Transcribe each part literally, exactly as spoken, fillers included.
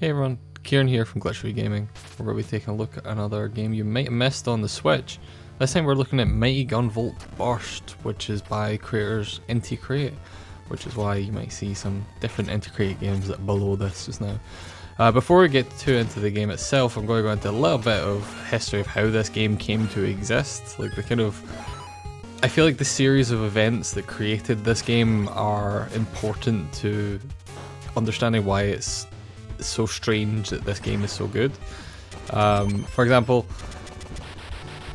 Hey everyone, Kieran here from Glitch Free Gaming. We're going to be taking a look at another game you might have missed on the Switch. This time we're looking at Mighty Gunvolt Burst, which is by creators Inti Creates, which is why you might see some different Inti Creates games that are below this just now. Uh, before we get too into the game itself, I'm going to go into a little bit of history of how this game came to exist. Like the kind of, I feel like the series of events that created this game are important to understanding why it's so strange that this game is so good. Um, for example,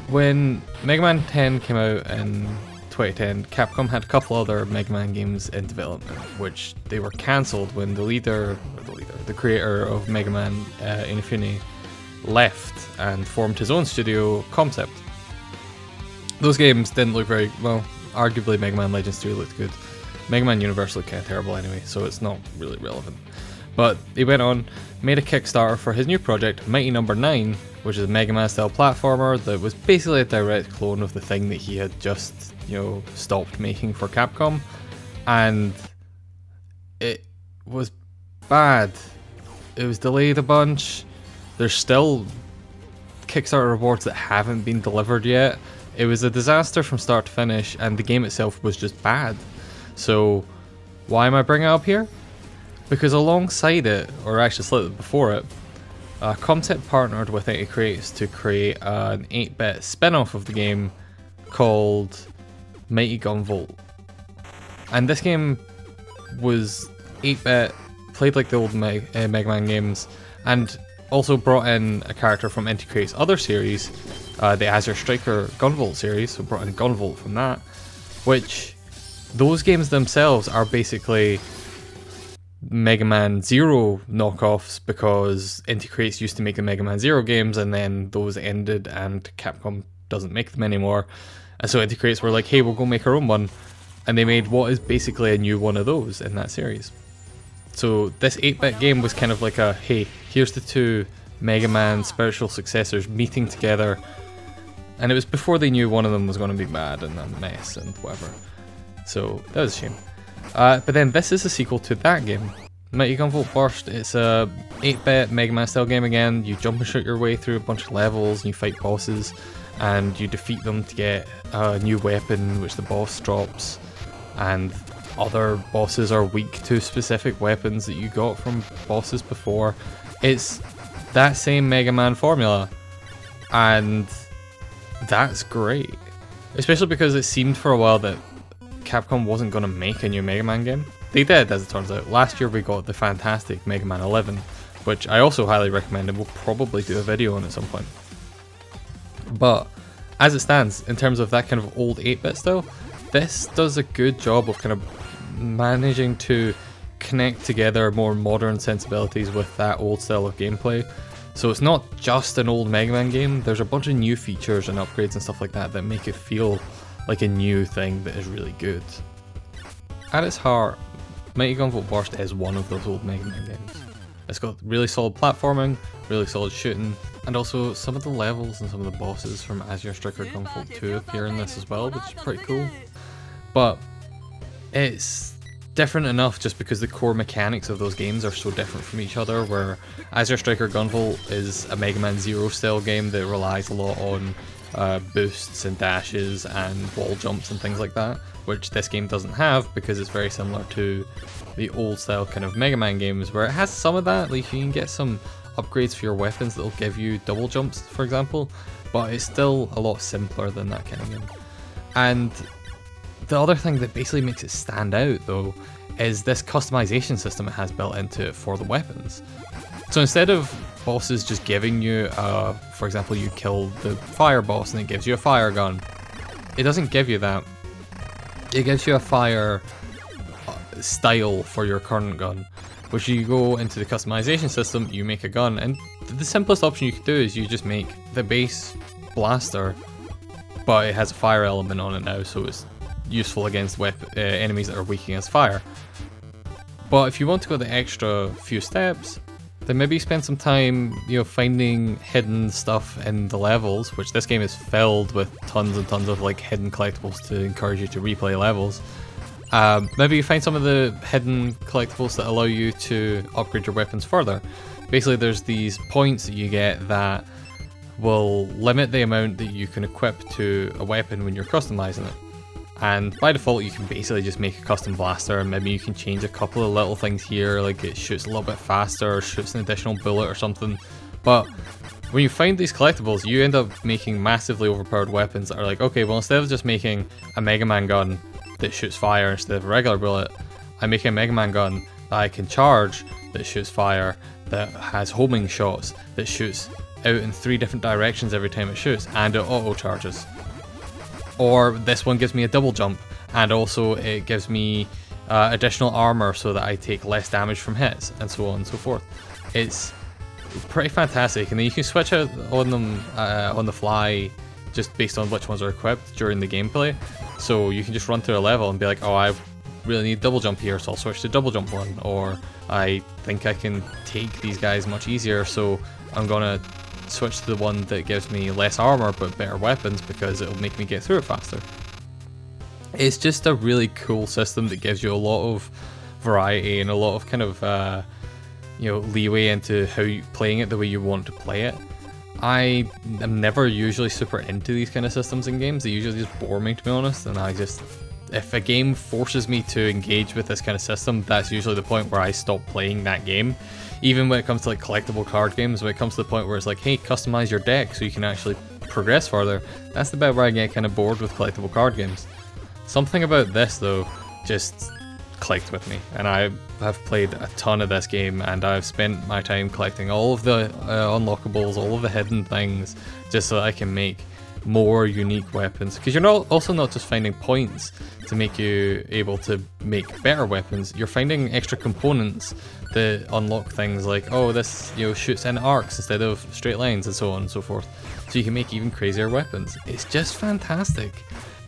when Mega Man ten came out in twenty ten, Capcom had a couple other Mega Man games in development, which they were cancelled when the leader, or the leader, the creator of Mega Man, uh, Inafune, left and formed his own studio, Comcept. Those games didn't look very well. Arguably, Mega Man Legends two looked good. Mega Man Universe looked kind of terrible anyway, so it's not really relevant. But he went on, made a Kickstarter for his new project, Mighty number nine, which is a Mega Man style platformer that was basically a direct clone of the thing that he had just, you know, stopped making for Capcom. And it was bad. It was delayed a bunch. There's still Kickstarter rewards that haven't been delivered yet. It was a disaster from start to finish, and the game itself was just bad. So why am I bringing it up here? Because alongside it, or actually slightly before it, uh, Comcept partnered with Inti Creates to create an eight bit spin-off of the game called Mighty Gunvolt. And this game was eight bit, played like the old Meg uh, Mega Man games, and also brought in a character from Inti Creates' other series, uh, the Azure Striker Gunvolt series, so brought in Gunvolt from that, which those games themselves are basically Mega Man Zero knockoffs, because Inti Creates used to make the Mega Man Zero games and then those ended and Capcom doesn't make them anymore, and so Inti Creates were like, hey, we'll go make our own one, and they made what is basically a new one of those in that series. So this eight bit game was kind of like a, hey, here's the two Mega Man spiritual successors meeting together, and it was before they knew one of them was going to be bad and a mess and whatever, so that was a shame. Uh, but then this is a sequel to that game, Mighty Gunvolt Burst. It's a eight bit Mega Man style game again. You jump and shoot your way through a bunch of levels and you fight bosses and you defeat them to get a new weapon which the boss drops, and other bosses are weak to specific weapons that you got from bosses before. It's that same Mega Man formula, and that's great, especially because it seemed for a while that Capcom wasn't going to make a new Mega Man game. They did, as it turns out. Last year we got the fantastic Mega Man eleven, which I also highly recommend and we'll probably do a video on at some point. But as it stands, in terms of that kind of old eight bit style, this does a good job of kind of managing to connect together more modern sensibilities with that old style of gameplay. So it's not just an old Mega Man game, there's a bunch of new features and upgrades and stuff like that that make it feel like a new thing that is really good. At its heart, Mighty Gunvolt Burst is one of those old Mega Man games. It's got really solid platforming, really solid shooting, and also some of the levels and some of the bosses from Azure Striker Gunvolt two appear in this as well, which is pretty cool. But it's different enough just because the core mechanics of those games are so different from each other, where Azure Striker Gunvolt is a Mega Man Zero style game that relies a lot on Uh, boosts and dashes and wall jumps and things like that, which this game doesn't have because it's very similar to the old style kind of Mega Man games, where it has some of that. Like you can get some upgrades for your weapons that'll give you double jumps, for example, but it's still a lot simpler than that kind of game. And the other thing that basically makes it stand out though is this customization system it has built into it for the weapons. So instead of bosses just giving you, uh, for example, you kill the fire boss and it gives you a fire gun, it doesn't give you that. It gives you a fire style for your current gun, which you go into the customization system, you make a gun, and the simplest option you can do is you just make the base blaster, but it has a fire element on it now, so it's useful against weapon, uh, enemies that are weak against fire. But if you want to go the extra few steps, then maybe spend some time, you know, finding hidden stuff in the levels, which this game is filled with tons and tons of like hidden collectibles to encourage you to replay levels. Um, maybe you find some of the hidden collectibles that allow you to upgrade your weapons further. basically there's these points that you get that will limit the amount that you can equip to a weapon when you're customizing it. And by default, you can basically just make a custom blaster, and maybe you can change a couple of little things here, like it shoots a little bit faster, or shoots an additional bullet or something. But when you find these collectibles, you end up making massively overpowered weapons that are like, okay, well, instead of just making a Mega Man gun that shoots fire instead of a regular bullet, I make a Mega Man gun that I can charge, that shoots fire, that has homing shots, that shoots out in three different directions every time it shoots, and it auto-charges. Or this one gives me a double jump, and also it gives me uh, additional armor so that I take less damage from hits, and so on and so forth. It's pretty fantastic, and then you can switch out on them uh, on the fly just based on which ones are equipped during the gameplay. So you can just run through a level and be like, oh, I really need double jump here, so I'll switch to double jump one, or I think I can take these guys much easier, so I'm gonna switch to the one that gives me less armor but better weapons because it'll make me get through it faster. It's just a really cool system that gives you a lot of variety and a lot of kind of uh, you know, leeway into how you playing it the way you want to play it. I am never usually super into these kind of systems in games. They usually just bore me, to be honest, and I just, if a game forces me to engage with this kind of system, that's usually the point where I stop playing that game. Even when it comes to like collectible card games, when it comes to the point where it's like, hey, customize your deck so you can actually progress further, that's the bit where I get kind of bored with collectible card games. Something about this though just clicked with me, and I have played a ton of this game, and I've spent my time collecting all of the uh, unlockables, all of the hidden things, just so that I can make more unique weapons, because you're not also not just finding points to make you able to make better weapons, you're finding extra components that unlock things like, oh, this, you know, shoots in arcs instead of straight lines, and so on and so forth, so you can make even crazier weapons. It's just fantastic.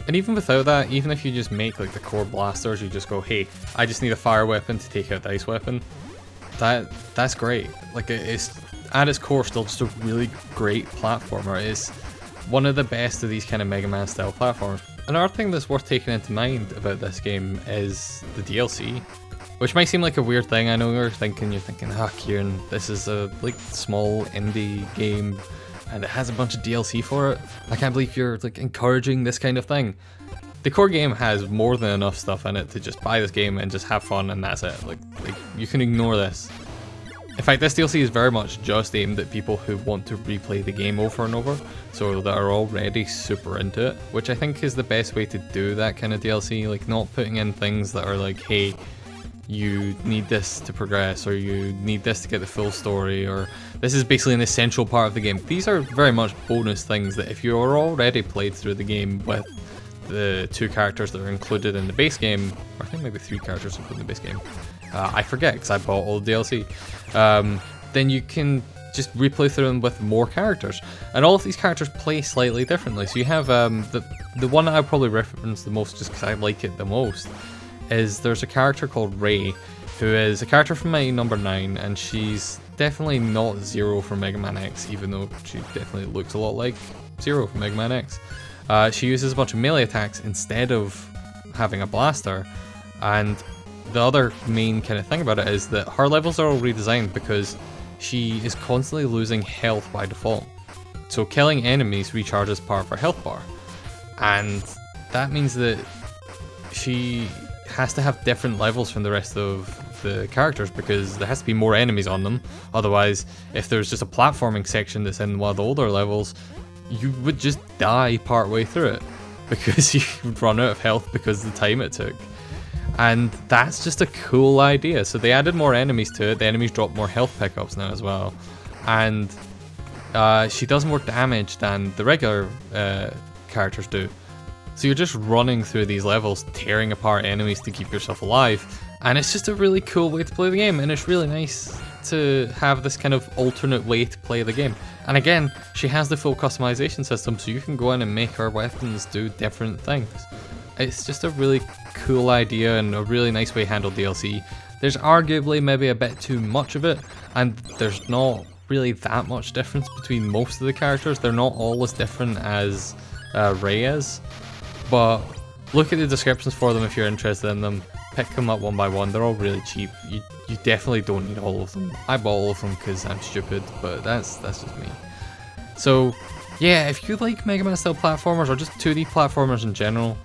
And even without that, even if you just make like the core blasters, you just go, hey, I just need a fire weapon to take out the ice weapon, that that's great. Like, it's at its core still just a really great platformer. It's one of the best of these kind of Mega Man style platforms. Another thing that's worth taking into mind about this game is the D L C, which might seem like a weird thing. I know you're thinking, you're thinking, ah, oh, Kieran, this is a like small indie game and it has a bunch of D L C for it. I can't believe you're like encouraging this kind of thing. The core game has more than enough stuff in it to just buy this game and just have fun, and that's it. Like, like you can ignore this. In fact, this D L C is very much just aimed at people who want to replay the game over and over, so that are already super into it, which I think is the best way to do that kind of D L C, like not putting in things that are like, hey, you need this to progress, or you need this to get the full story, or this is basically an essential part of the game. These are very much bonus things that if you're already played through the game with the two characters that are included in the base game, or I think maybe three characters included in the base game, Uh, I forget because I bought all the D L C, um, then you can just replay through them with more characters, and all of these characters play slightly differently. So you have um, the the one that I probably reference the most just because I like it the most is there's a character called Rey, who is a character from Mighty number nine, and she's definitely not Zero from Mega Man X, even though she definitely looks a lot like Zero from Mega Man X. Uh, she uses a bunch of melee attacks instead of having a blaster, and the other main kind of thing about it is that her levels are all redesigned because she is constantly losing health by default. So killing enemies recharges part of her health bar, and that means that she has to have different levels from the rest of the characters because there has to be more enemies on them. Otherwise, if there's just a platforming section that's in one of the older levels, you would just die partway through it because you would run out of health because of the time it took. And that's just a cool idea. So they added more enemies to it. The enemies drop more health pickups now as well. And uh, she does more damage than the regular uh, characters do. So you're just running through these levels, tearing apart enemies to keep yourself alive. And it's just a really cool way to play the game. And it's really nice to have this kind of alternate way to play the game. And again, she has the full customization system, so you can go in and make her weapons do different things. It's just a really cool idea and a really nice way to handle D L C. There's arguably maybe a bit too much of it, and there's not really that much difference between most of the characters. They're not all as different as uh, Rey is, but look at the descriptions for them if you're interested in them. pick them up one by one. They're all really cheap. You you definitely don't need all of them. I bought all of them because I'm stupid, but that's that's just me. So yeah, if you like Mega Man style platformers or just two D platformers in general,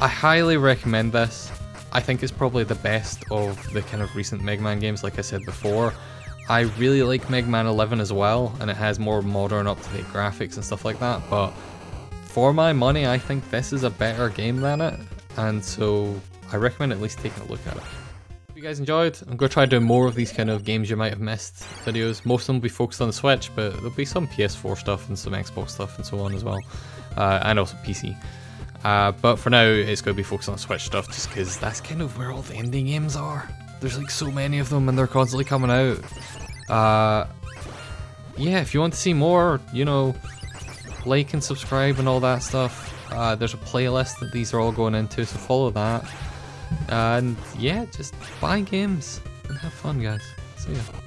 I highly recommend this. I think it's probably the best of the kind of recent Mega Man games, like I said before. I really like Mega Man eleven as well, and it has more modern up-to-date graphics and stuff like that, but for my money I think this is a better game than it, and so I recommend at least taking a look at it. If you guys enjoyed, I'm going to try to do more of these kind of games you might have missed videos. Most of them will be focused on the Switch, but there'll be some P S four stuff and some Xbox stuff and so on as well, uh, and also P C. Uh, but for now it's going to be focused on Switch stuff just because that's kind of where all the indie games are. There's like so many of them and they're constantly coming out. Uh, yeah, if you want to see more, you know, like and subscribe and all that stuff. Uh, there's a playlist that these are all going into, so follow that. And yeah, just buy games and have fun, guys. See ya.